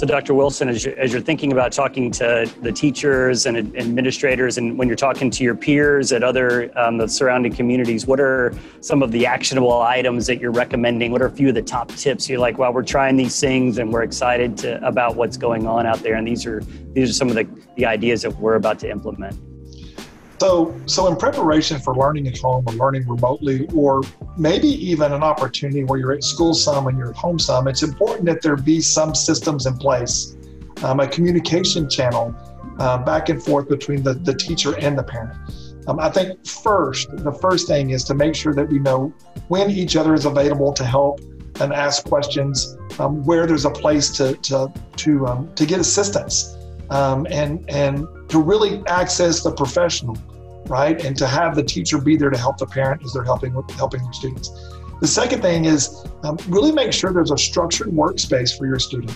So Dr. Wilson, as you're thinking about talking to the teachers and administrators, and when you're talking to your peers at other the surrounding communities, what are some of the actionable items that you're recommending? What are a few of the top tips you're like, wow, we're trying these things and we're excited about what's going on out there, and these are some of the ideas that we're about to implement? So in preparation for learning at home or learning remotely, or maybe even an opportunity where you're at school some and you're at home some, it's important that there be some systems in place, a communication channel back and forth between the teacher and the parent. I think the first thing is to make sure that we know when each other is available to help and ask questions, where there's a place to get assistance, and to really access the professional. Right, and to have the teacher be there to help the parent as they're helping their students. The second thing is really make sure there's a structured workspace for your student.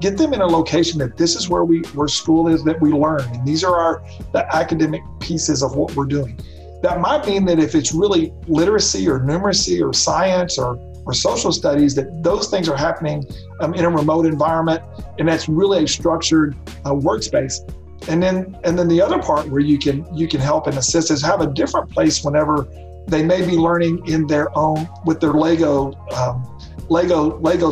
Get them in a location that this is where school is, that we learn, and these are the academic pieces of what we're doing. That might mean that if it's really literacy or numeracy or science or social studies, that those things are happening in a remote environment, and that's really a structured workspace. And then the other part where you can help and assist is have a different place whenever they may be learning in their own, with their Lego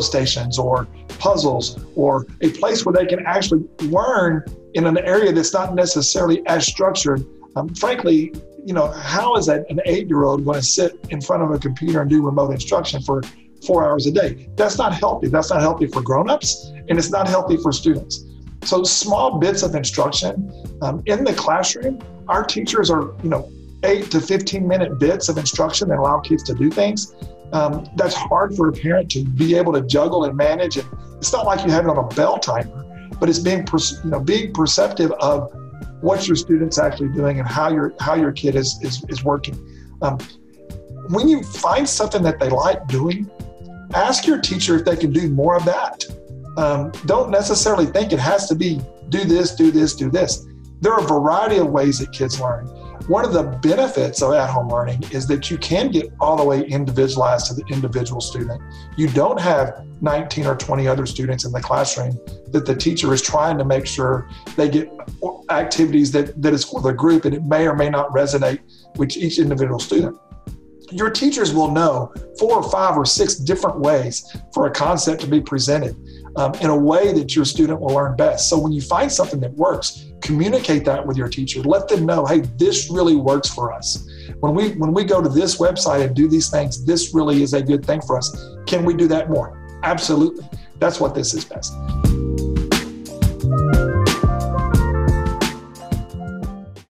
stations or puzzles, or a place where they can actually learn in an area that's not necessarily as structured. Frankly, how is an 8-year-old going to sit in front of a computer and do remote instruction for 4 hours a day? That's not healthy. That's not healthy for grown-ups, and it's not healthy for students. So small bits of instruction in the classroom. Our teachers are, 8 to 15-minute bits of instruction that allow kids to do things. That's hard for a parent to be able to juggle and manage. And it's not like you have it on a bell timer, but it's being perceptive of what your student's actually doing and how your kid is working. When you find something that they like doing, ask your teacher if they can do more of that. Don't necessarily think it has to be do this, do this, do this. There are a variety of ways that kids learn. One of the benefits of at-home learning is that you can get all the way individualized to the individual student. You don't have 19 or 20 other students in the classroom that the teacher is trying to make sure they get activities that is for the group, and it may or may not resonate with each individual student. Your teachers will know 4 or 5 or 6 different ways for a concept to be presented in a way that your student will learn best. So when you find something that works, communicate that with your teacher. Let them know, hey, this really works for us. When we go to this website and do these things, this really is a good thing for us. Can we do that more? Absolutely. That's what this is best.